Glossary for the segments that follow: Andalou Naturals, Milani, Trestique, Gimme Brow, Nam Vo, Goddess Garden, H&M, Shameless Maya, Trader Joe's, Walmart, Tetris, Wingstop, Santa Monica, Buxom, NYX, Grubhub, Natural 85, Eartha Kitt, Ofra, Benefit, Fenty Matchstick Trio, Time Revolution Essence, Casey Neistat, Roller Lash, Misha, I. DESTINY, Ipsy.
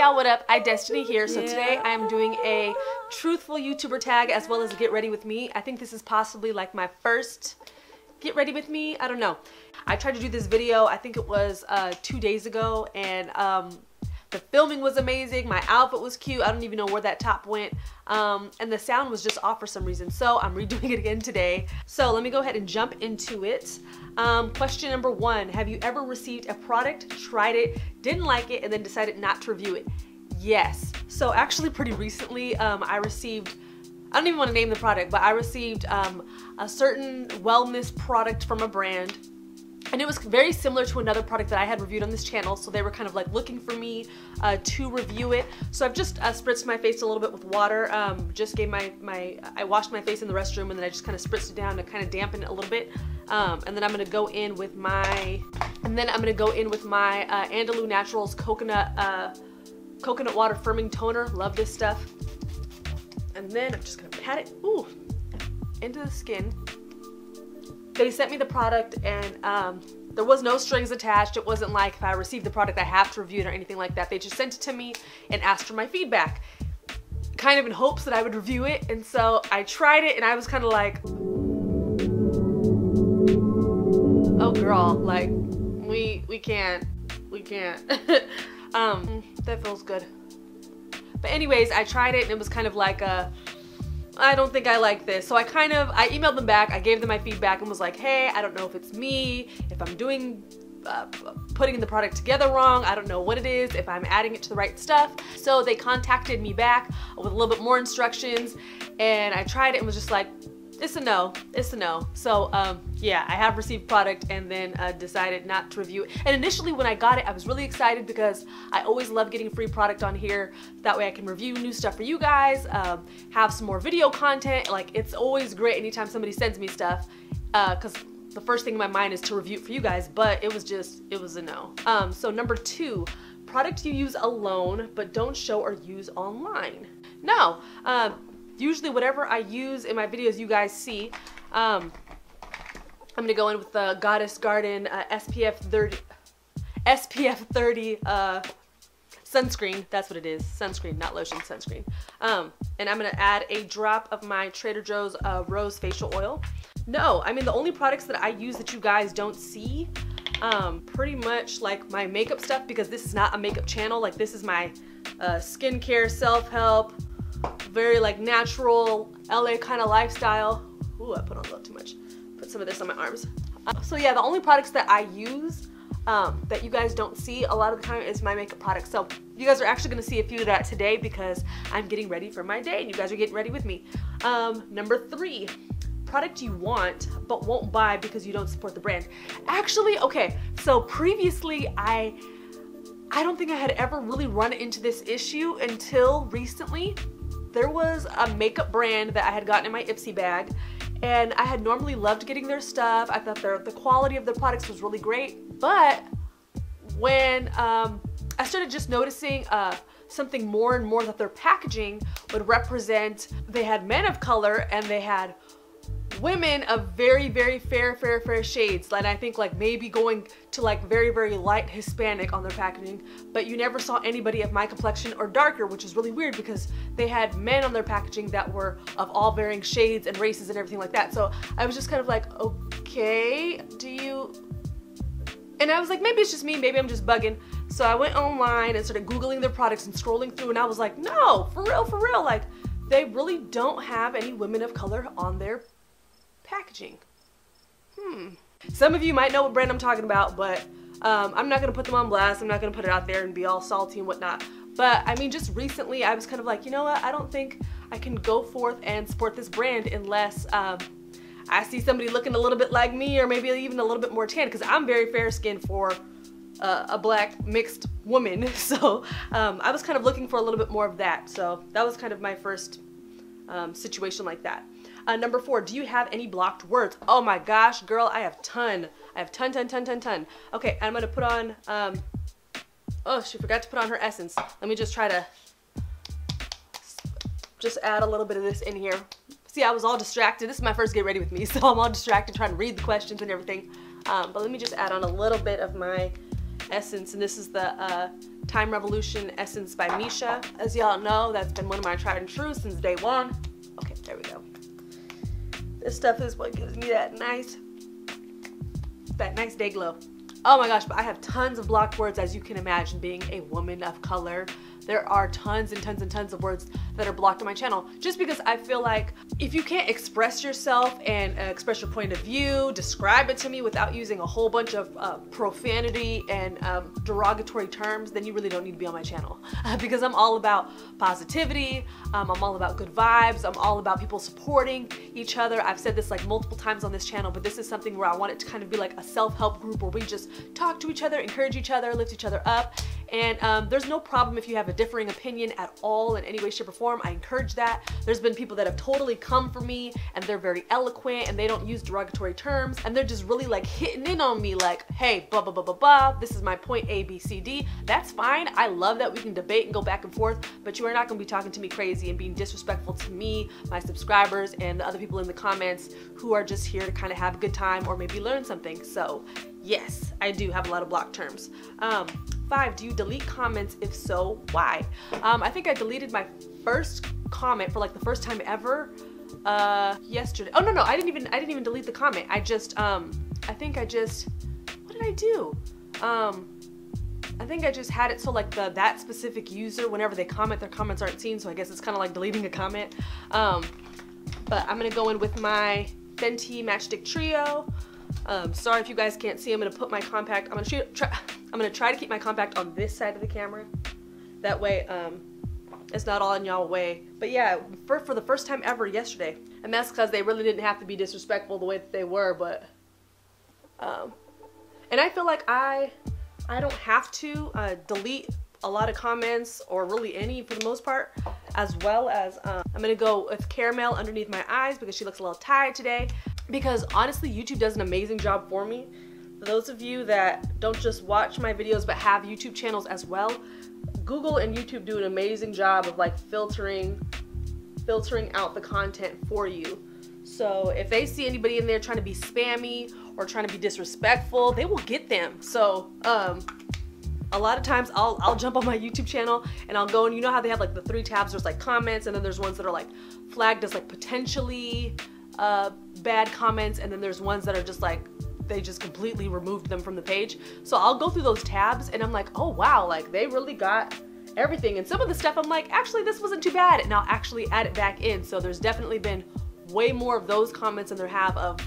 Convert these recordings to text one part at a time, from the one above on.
y'all, what up? I Destiny here. So today I am doing a truthful YouTuber tag as well as a get ready with me. I think this is possibly like my first get ready with me. I don't know. I tried to do this video, I think it was 2 days ago, and the filming was amazing. My outfit was cute. I don't even know where that top went. And the sound was just off for some reason. So I'm redoing it again today. So let me go ahead and jump into it. Question number one, have you ever received a product, tried it, didn't like it, and then decided not to review it? Yes. So actually pretty recently, I received, I don't even want to name the product, but I received a certain wellness product from a brand. And it was very similar to another product that I had reviewed on this channel, so they were kind of like looking for me to review it. So I've just spritzed my face a little bit with water, just gave I washed my face in the restroom and then I just kind of spritzed it down to kind of dampen it a little bit. And then I'm going to go in with my, Andalou Naturals coconut water firming toner. Love this stuff. And then I'm just going to pat it, ooh, into the skin. They sent me the product and there was no strings attached. It wasn't like if I received the product, I have to review it or anything like that. They just sent it to me and asked for my feedback, kind of in hopes that I would review it. And so I tried it and I was kind of like, oh girl, like we can't. That feels good. But anyways, I tried it and it was kind of like a, I don't think I like this. So I emailed them back, I gave them my feedback and was like, hey, I don't know if it's me, if I'm putting the product together wrong, I don't know what it is, if I'm adding it to the right stuff. So they contacted me back with a little bit more instructions and I tried it and was just like, it's a no, it's a no. So yeah, I have received product and then decided not to review it. And initially when I got it, I was really excited because I always love getting free product on here. That way I can review new stuff for you guys, have some more video content. Like it's always great anytime somebody sends me stuff because the first thing in my mind is to review it for you guys, but it was a no. So number two, product you use alone but don't show or use online. No. Usually whatever I use in my videos you guys see, I'm gonna go in with the Goddess Garden SPF 30 sunscreen. That's what it is, sunscreen, not lotion, sunscreen. And I'm gonna add a drop of my Trader Joe's Rose Facial Oil. No, I mean the only products that I use that you guys don't see, pretty much like my makeup stuff, because this is not a makeup channel, like this is my skincare, self-help, very like natural LA kind of lifestyle. Ooh, I put on a little too much. Put some of this on my arms. So yeah, the only products that I use that you guys don't see a lot of the time is my makeup products. So you guys are actually gonna see a few of that today because I'm getting ready for my day and you guys are getting ready with me. Number three, product you want but won't buy because you don't support the brand. Actually, okay, so previously I don't think I had ever really run into this issue until recently. There was a makeup brand that I had gotten in my Ipsy bag and I had normally loved getting their stuff. I thought the quality of their products was really great. But when I started just noticing something more and more that their packaging would represent, they had men of color and they had women of very fair shades, and I think like maybe going to like very light Hispanic on their packaging, but you never saw anybody of my complexion or darker, which is really weird because they had men on their packaging that were of all varying shades and races and everything like that. So I was just kind of like, okay, do you, and I was like, maybe it's just me, maybe I'm just bugging. So I went online and started Googling their products and scrolling through and I was like, no, for real, like they really don't have any women of color on their packaging. Some of you might know what brand I'm talking about, but I'm not gonna put them on blast. I'm not gonna put it out there and be all salty and whatnot. But I mean, just recently I was kind of like, you know what, I don't think I can go forth and support this brand unless I see somebody looking a little bit like me or maybe even a little bit more tan, because I'm very fair skinned for a black mixed woman. So I was kind of looking for a little bit more of that. So that was kind of my first situation like that. Number four, do you have any blocked words? Oh my gosh, girl, I have ton. I have ton. Okay, I'm gonna put on, oh, she forgot to put on her essence. Let me just try to just add a little bit of this in here. See, I was all distracted. This is my first get ready with me, so I'm all distracted trying to read the questions and everything. But let me just add on a little bit of my Essence, and this is the Time Revolution Essence by Misha. As y'all know, that's been one of my tried and true since day one. Okay, there we go. This stuff is what gives me that nice day glow. Oh my gosh, but I have tons of blocked words, as you can imagine, being a woman of color. There are tons and tons and tons of words that are blocked on my channel, just because I feel like if you can't express yourself and express your point of view, describe it to me without using a whole bunch of profanity and derogatory terms, then you really don't need to be on my channel. Because I'm all about positivity, I'm all about good vibes, I'm all about people supporting each other. I've said this like multiple times on this channel, but this is something where I want it to kind of be like a self-help group where we just talk to each other, encourage each other, lift each other up. And there's no problem if you have a differing opinion at all in any way, shape, or form. I encourage that. There's been people that have totally come for me, and they're very eloquent, and they don't use derogatory terms, and they're just really like hitting in on me like, hey, blah, blah, blah, blah, blah. This is my point A, B, C, D. That's fine. I love that we can debate and go back and forth, but you are not going to be talking to me crazy and being disrespectful to me, my subscribers, and the other people in the comments who are just here to kind of have a good time or maybe learn something. So yes, I do have a lot of blocked terms. 5, do you delete comments? If so, why? I think I deleted my first comment for like the first time ever yesterday. Oh no, I didn't even delete the comment. I just what did I do? I think I just had it so like that specific user, whenever they comment, their comments aren't seen, so I guess it's kind of like deleting a comment. But I'm gonna go in with my Fenty Matchstick Trio. Sorry if you guys can't see. I'm gonna put my compact. I'm gonna try to keep my compact on this side of the camera. That way, it's not all in y'all way. But yeah, for the first time ever yesterday, and that's because they really didn't have to be disrespectful the way that they were. But, and I feel like I don't have to delete a lot of comments, or really any for the most part, as well as I'm gonna go with caramel underneath my eyes because she looks a little tired today. Because honestly, YouTube does an amazing job for me. For those of you that don't just watch my videos but have YouTube channels as well, Google and YouTube do an amazing job of like filtering out the content for you. So if they see anybody in there trying to be spammy or trying to be disrespectful, they will get them. So a lot of times I'll jump on my YouTube channel and I'll go, and you know how they have like the 3 tabs, there's like comments, and then there's ones that are like flagged as like potentially bad comments, and then there's ones that are just like they just completely removed them from the page. So I'll go through those tabs and I'm like, oh wow, like they really got everything, and some of the stuff I'm like, actually this wasn't too bad, and I'll actually add it back in. So there's definitely been way more of those comments than there have of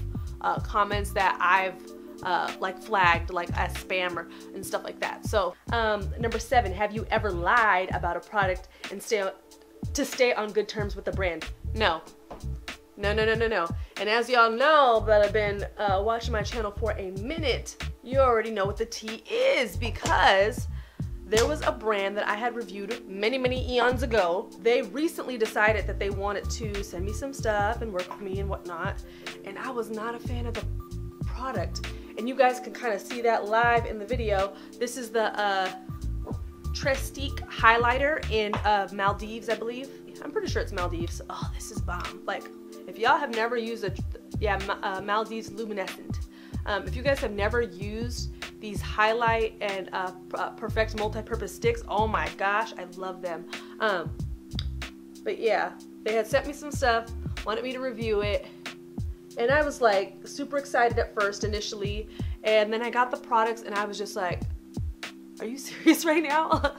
comments that I've like flagged like as spammer and stuff like that. So number 7, have you ever lied about a product and stay on good terms with the brand? No. No, no, no, no, no. And as y'all know that I've been watching my channel for a minute, you already know what the tea is, because there was a brand that I had reviewed many, many eons ago. They recently decided that they wanted to send me some stuff and work with me and whatnot, and I was not a fan of the product. And you guys can kind of see that live in the video. This is the Trestique highlighter in Maldives, I believe. I'm pretty sure it's Maldives. Oh, this is bomb. Like, if y'all have never used Maldives Luminescent. If you guys have never used these highlight and perfect multi-purpose sticks, oh my gosh, I love them. But yeah, they had sent me some stuff, wanted me to review it, and I was like super excited at first initially, and then I got the products and I was just like, are you serious right now?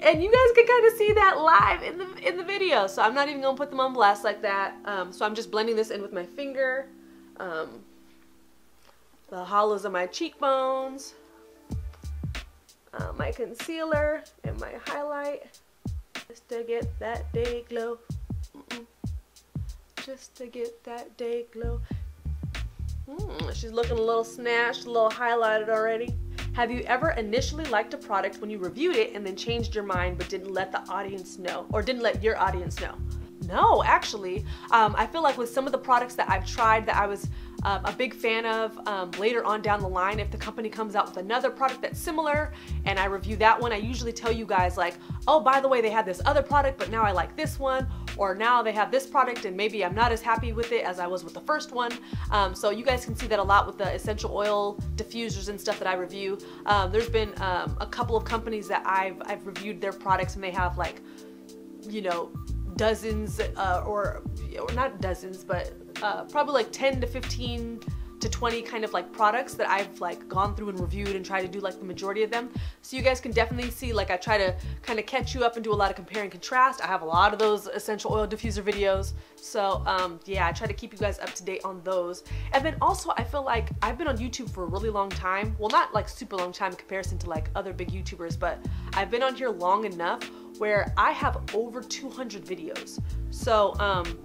And you guys can kind of see that live in the video. So I'm not even gonna put them on blast like that. So I'm just blending this in with my finger, the hollows of my cheekbones, my concealer, and my highlight, just to get that day glow. Just to get that day glow. She's looking a little snatched, a little highlighted already. Have you ever initially liked a product when you reviewed it and then changed your mind but didn't let the audience know, or didn't let your audience know? No, actually. I feel like with some of the products that I've tried that I was a big fan of, later on down the line, if the company comes out with another product that's similar and I review that one, I usually tell you guys like, oh, by the way, they had this other product, but now I like this one. or now they have this product and maybe I'm not as happy with it as I was with the first one. So you guys can see that a lot with the essential oil diffusers and stuff that I review. There's been a couple of companies that I've reviewed their products, and they have, like, you know, dozens or not dozens, but probably like 10 to 15 to 20 kind of like products that I've like gone through and reviewed and tried to do like the majority of them. So you guys can definitely see, like, I try to kind of catch you up and do a lot of compare and contrast. I have a lot of those essential oil diffuser videos. So yeah, I try to keep you guys up to date on those. And then also, I feel like I've been on YouTube for a really long time. Well, not like super long time in comparison to like other big YouTubers, but I've been on here long enough where I have over 200 videos. So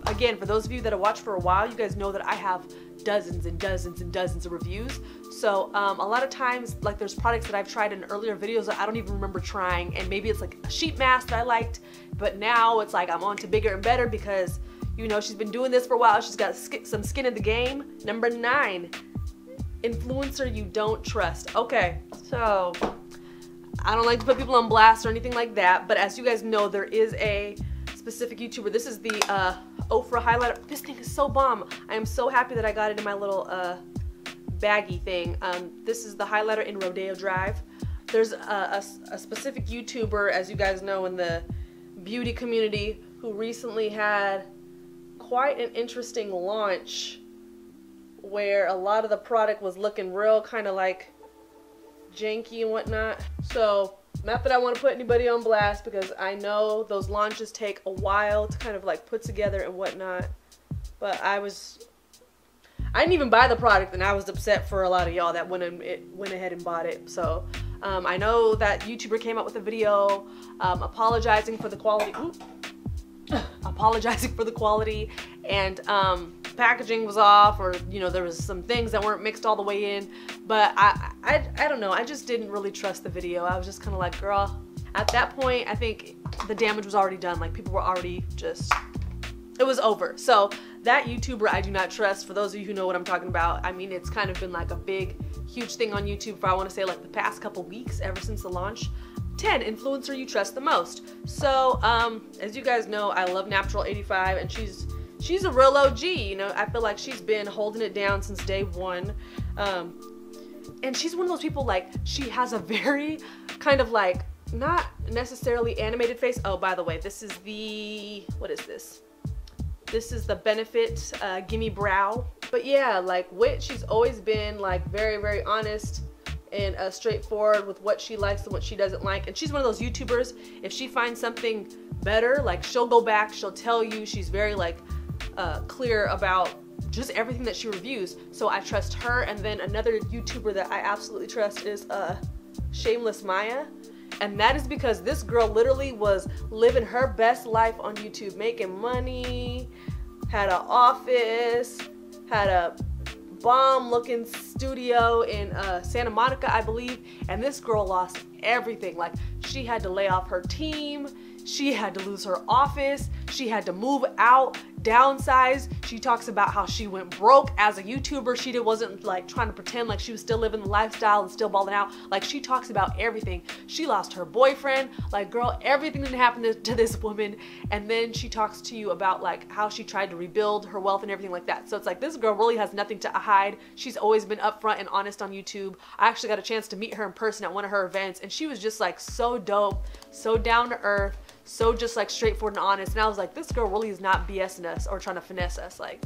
again, for those of you that have watched for a while, you guys know that I have dozens and dozens and dozens of reviews. So a lot of times, like, there's products that I've tried in earlier videos that I don't even remember trying, and maybe it's like a sheet mask that I liked, but now it's like I'm on to bigger and better because, you know, she's been doing this for a while, she's got some skin in the game. Number 9, influencer you don't trust. Okay, so I don't like to put people on blast or anything like that, but as you guys know, there is a specific YouTuber. This is the Ofra highlighter. This thing is so bomb. I am so happy that I got it in my little baggy thing. This is the highlighter in Rodeo Drive. There's a specific YouTuber, as you guys know, in the beauty community, who recently had quite an interesting launch where a lot of the product was looking real kind of like janky and whatnot. So not that I want to put anybody on blast, because I know those launches take a while to kind of like put together and whatnot, but I didn't even buy the product, and I was upset for a lot of y'all that went ahead and bought it. So I know that YouTuber came out with a video apologizing for the quality, apologizing for the quality, and packaging was off, or, you know, there was some things that weren't mixed all the way in. But I don't know, I just didn't really trust the video. I was just kind of like, girl, at that point I think the damage was already done. Like, people were already just, it was over. So that YouTuber I do not trust. For those of you who know what I'm talking about, I mean, it's kind of been like a big huge thing on YouTube for, I want to say, like the past couple weeks, ever since the launch. 10, influencer you trust the most. So as you guys know, I love Natural 85, and she's a real OG, you know. I feel like she's been holding it down since day one. And she's one of those people, like, she has a very kind of like, not necessarily animated face. Oh, by the way, this is the, what is this? This is the Benefit Gimme Brow. But yeah, like, wit, she's always been like very, very honest and straightforward with what she likes and what she doesn't like. And she's one of those YouTubers, if she finds something better, like, she'll go back, she'll tell you. She's very like, clear about just everything that she reviews. So I trust her. And then another YouTuber that I absolutely trust is Shameless Maya, and that is because this girl literally was living her best life on YouTube, making money, had an office, had a bomb looking studio in Santa Monica, I believe. And this girl lost everything. Like, she had to lay off her team, she had to lose her office, she had to move out, downsize. She talks about how she went broke as a YouTuber. She wasn't like trying to pretend like she was still living the lifestyle and still balling out. Like, she talks about everything. She lost her boyfriend. Like, girl, everything that happened to this woman. And then she talks to you about like how she tried to rebuild her wealth and everything like that. So it's like, this girl really has nothing to hide. She's always been upfront and honest on YouTube. I actually got a chance to meet her in person at one of her events, and she was just like so dope, so down to earth, so just like straightforward and honest. And I was like, this girl really is not BSing us or trying to finesse us. Like,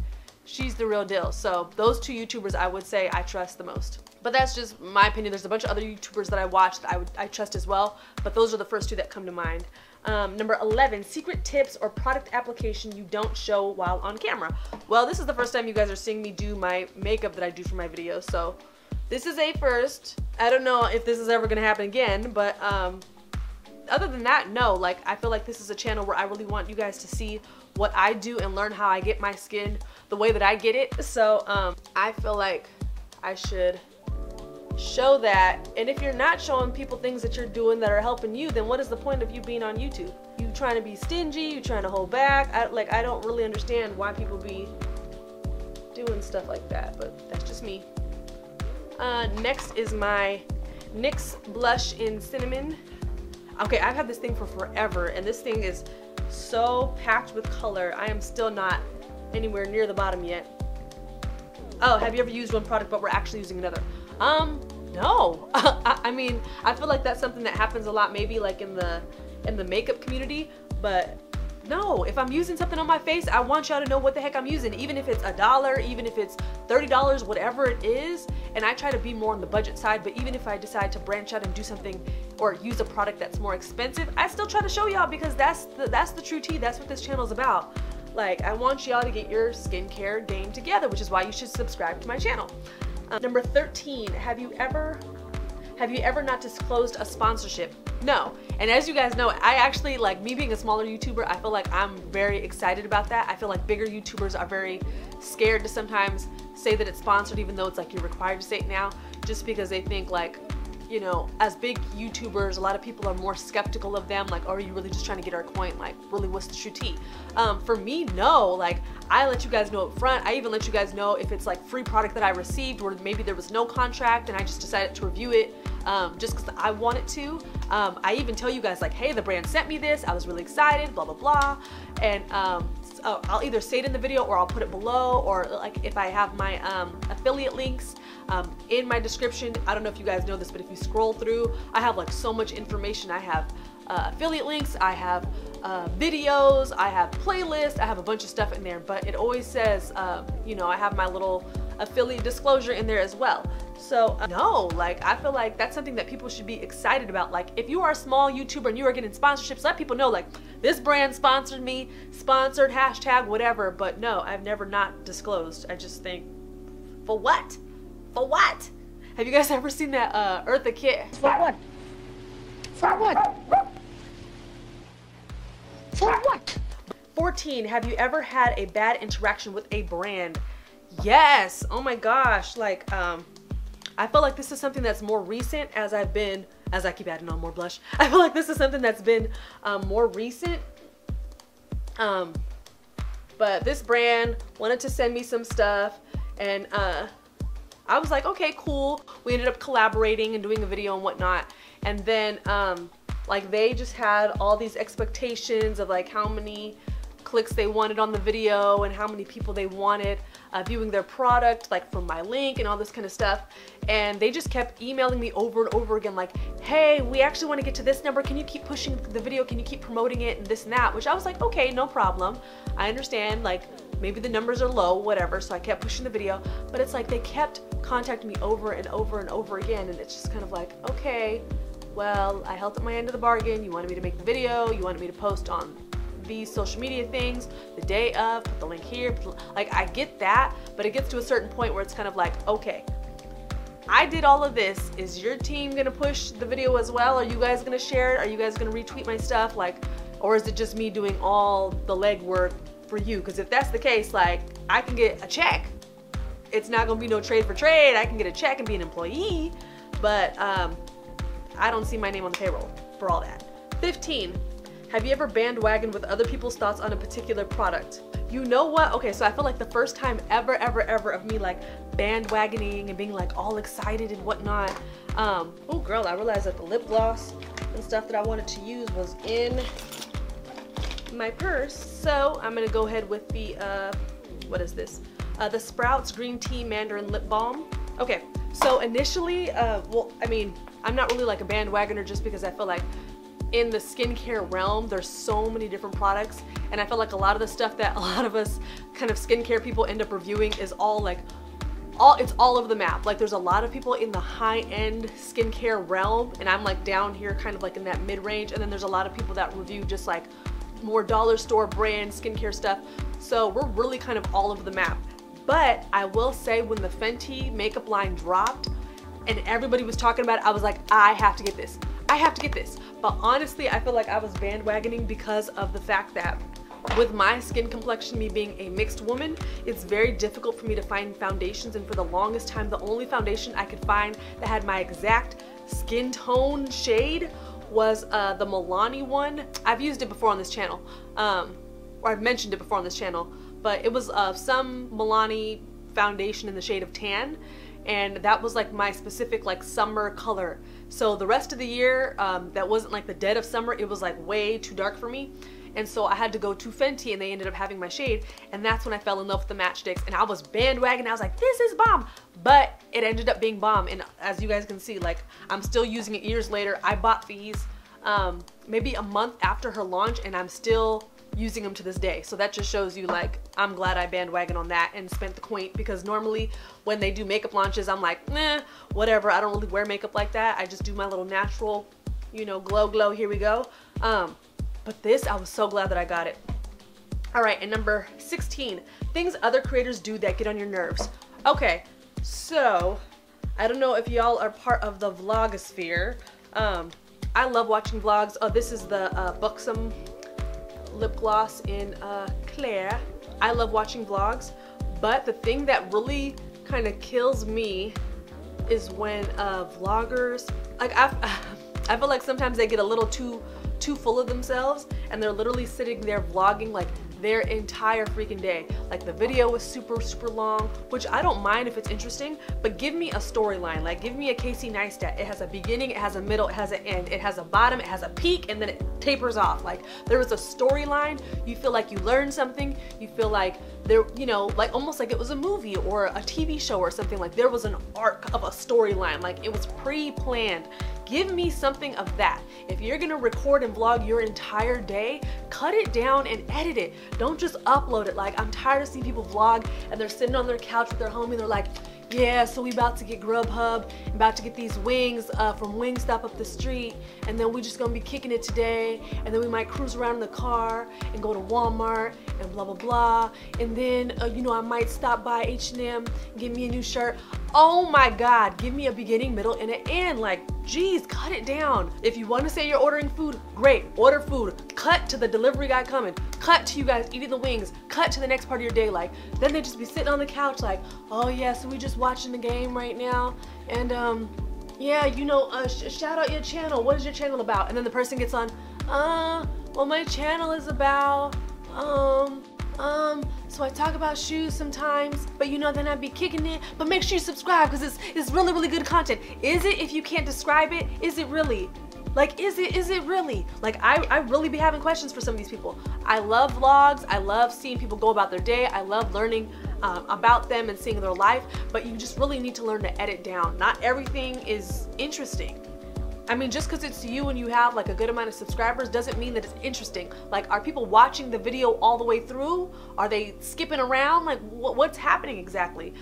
she's the real deal. So those two YouTubers I would say I trust the most, but that's just my opinion. There's a bunch of other YouTubers that I watch that I trust as well, but those are the first two that come to mind. Number 11, secret tips or product application you don't show while on camera. Well, this is the first time you guys are seeing me do my makeup that I do for my videos, so this is a first. I don't know if this is ever gonna happen again, but other than that, no. Like, I feel like this is a channel where I really want you guys to see what I do and learn how I get my skin the way that I get it. So I feel like I should show that. And if you're not showing people things that you're doing that are helping you, then what is the point of you being on YouTube? You trying to be stingy, you trying to hold back. I don't really understand why people be doing stuff like that, but that's just me. Next is my NYX blush in cinnamon. Okay, I've had this thing for forever, and this thing is so packed with color. I am still not anywhere near the bottom yet. Oh, have you ever used one product but we're actually using another? No. I mean, I feel like that's something that happens a lot, maybe like in the makeup community, but no, if I'm using something on my face, I want y'all to know what the heck I'm using, even if it's $1, even if it's $30, whatever it is. And I try to be more on the budget side, but even if I decide to branch out and do something or use a product that's more expensive, I still try to show y'all, because that's the true tea. That's what this channel's about. Like, I want y'all to get your skincare game together, which is why you should subscribe to my channel. Number 13, have you ever not disclosed a sponsorship? No. And as you guys know, I actually, like, me being a smaller YouTuber, I feel like I'm very excited about that. I feel like bigger YouTubers are very scared to sometimes say that it's sponsored, even though it's like you're required to say it now, just because they think, like, you know, as big YouTubers, a lot of people are more skeptical of them. Like, oh, are you really just trying to get our coin? Like, really, what's the true tea? For me, no. Like, I let you guys know up front. I even let you guys know if it's like free product that I received, or maybe there was no contract and I just decided to review it just because I wanted to. I even tell you guys, like, hey, the brand sent me this. I was really excited, blah, blah, blah. And so I'll either say it in the video or I'll put it below, or like if I have my affiliate links in my description. I don't know if you guys know this, but if you scroll through, I have like so much information. I have affiliate links, I have videos, I have playlists, I have a bunch of stuff in there, but it always says, you know, I have my little affiliate disclosure in there as well. So no, like, I feel like that's something that people should be excited about. Like, if you are a small YouTuber and you are getting sponsorships, let people know, like, this brand sponsored me, sponsored hashtag whatever. But no, I've never not disclosed. I just think, for what? For what? Have you guys ever seen that Eartha Kitt? For what? For what? For what? 14, have you ever had a bad interaction with a brand? Yes. Oh my gosh. Like, I feel like this is something that's more recent, as I keep adding on more blush. I feel like this is something that's been more recent. But this brand wanted to send me some stuff, and I was like, okay, cool. We ended up collaborating and doing a video and whatnot. And then like, they just had all these expectations of like how many clicks they wanted on the video and how many people they wanted viewing their product, like from my link and all this kind of stuff. And they just kept emailing me over and over again, like, hey, we actually want to get to this number, can you keep pushing the video, can you keep promoting it, and this and that. Which I was like, okay, no problem, I understand, like, maybe the numbers are low, whatever. So I kept pushing the video, but it's like they kept contacting me over and over and over again, and it's just kind of like, okay, well, I held up my end of the bargain. You wanted me to make the video, you wanted me to post on these social media things the day of, put the link here, like, I get that, but it gets to a certain point where it's kind of like, okay, I did all of this, is your team gonna push the video as well? Are you guys gonna share it? Are you guys gonna retweet my stuff? Like, or is it just me doing all the legwork for you? Because if that's the case, like, I can get a check. It's not gonna be no trade for trade. I can get a check and be an employee, but I don't see my name on the payroll for all that. 15, have you ever bandwagoned with other people's thoughts on a particular product? You know what? Okay, so I feel like the first time ever of me, like, bandwagoning and being like all excited and whatnot. Oh girl, I realized that the lip gloss and stuff that I wanted to use was in my purse. So I'm gonna go ahead with the, what is this? The Sprouts Green Tea Mandarin Lip Balm. Okay, so initially, well, I mean, I'm not really like a bandwagoner, just because I feel like in the skincare realm, there's so many different products, and I feel like a lot of the stuff that a lot of us kind of skincare people end up reviewing is all like, it's all over the map. Like, there's a lot of people in the high-end skincare realm, and I'm like down here, kind of like in that mid-range, and then there's a lot of people that review just like more dollar store brand skincare stuff. So we're really kind of all over the map. But I will say, when the Fenty makeup line dropped and everybody was talking about it, I was like, I have to get this. I have to get this. But honestly, I feel like I was bandwagoning because of the fact that with my skin complexion, me being a mixed woman, it's very difficult for me to find foundations. And for the longest time, the only foundation I could find that had my exact skin tone shade was the Milani one. I've used it before on this channel, or I've mentioned it before on this channel, but it was some Milani foundation in the shade of tan. And that was like my specific like summer color. So the rest of the year, that wasn't like the dead of summer, it was like way too dark for me. and so I had to go to Fenty and they ended up having my shade, and that's when I fell in love with the matchsticks and I was bandwagoning. I was like, this is bomb, but it ended up being bomb. And as you guys can see, like, I'm still using it years later. I bought these maybe a month after her launch and I'm still using them to this day. So that just shows you, like, I'm glad I bandwagon on that and spent the coin, because normally when they do makeup launches, I'm like, nah, whatever. I don't really wear makeup like that. I just do my little natural, you know, glow, here we go. But this, I was so glad that I got it. All right, and number 16, things other creators do that get on your nerves. Okay, so I don't know if y'all are part of the vlogosphere. I love watching vlogs. Oh, this is the Buxom lip gloss in Claire. I love watching vlogs, but the thing that really kind of kills me is when vloggers, like, I feel like sometimes they get a little too full of themselves and they're literally sitting there vlogging like their entire freaking day. Like, the video was super long, which I don't mind if it's interesting, but give me a storyline. Like, give me a Casey Neistat. It has a beginning, it has a middle, it has an end, it has a bottom, it has a peak, and then it tapers off. Like, there was a storyline. You feel like you learned something. You feel like there, you know, like almost like it was a movie or a TV show or something. Like, there was an arc of a storyline. Like, it was pre-planned. Give me something of that. If you're gonna record and vlog your entire day, cut it down and edit it. Don't just upload it. Like, I'm tired of seeing people vlog and they're sitting on their couch with their homie and they're like, yeah, so we about to get Grubhub, about to get these wings from Wingstop up the street, and then we just gonna be kicking it today, and then we might cruise around in the car and go to Walmart and blah blah blah, and then you know, I might stop by H&M, get me a new shirt. Oh my God, give me a beginning, middle, and an end. Like, geez, cut it down. If you want to say you're ordering food, great, order food. Cut to the delivery guy coming, cut to you guys eating the wings, cut to the next part of your day. Like, then they just be sitting on the couch like, oh yeah, so we just watching the game right now, and yeah, you know, shout out your channel, what is your channel about? And then the person gets on, well, my channel is about so I talk about shoes sometimes, but you know, then I'd be kicking it, but make sure you subscribe because it's really good content. Is it? If you can't describe it, is it really? Like, is it really? Like, I really be having questions for some of these people. I love vlogs. I love seeing people go about their day. I love learning about them and seeing their life, but you just really need to learn to edit down. Not everything is interesting. I mean, just because it's you and you have like a good amount of subscribers doesn't mean that it's interesting. Like, are people watching the video all the way through? Are they skipping around? Like, what's happening exactly?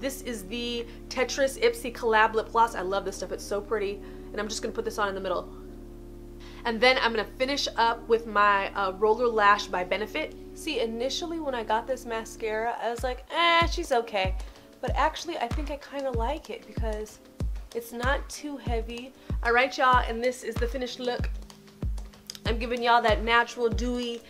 This is the Tetris Ipsy collab lip gloss. I love this stuff. It's so pretty. And I'm just gonna put this on in the middle. And then I'm gonna finish up with my Roller Lash by Benefit. See, initially when I got this mascara, I was like, eh, she's okay. But actually, I think I kinda like it because it's not too heavy. All right, y'all, and this is the finished look. I'm giving y'all that natural, dewy,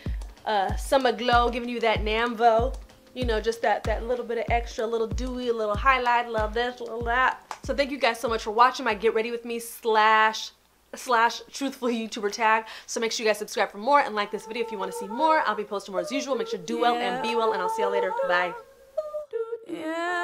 summer glow, giving you that Nam Vo. You know, just that little bit of extra, a little dewy, a little highlight, a little this, a little that. So thank you guys so much for watching my Get Ready With Me slash truthful YouTuber tag. So make sure you guys subscribe for more and like this video if you want to see more. I'll be posting more as usual. Make sure to do well and be well, and I'll see y'all later. Bye. Yeah.